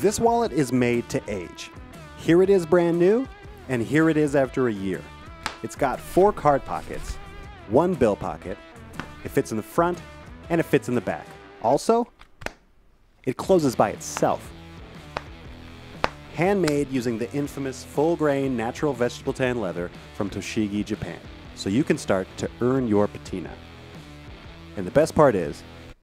This wallet is made to age. Here it is brand new, and here it is after a year. It's got 4 card pockets, 1 bill pocket, it fits in the front, and it fits in the back. Also, it closes by itself. Handmade using the infamous full-grain natural vegetable tan leather from Tochigi, Japan, so you can start to earn your patina. And the best part is,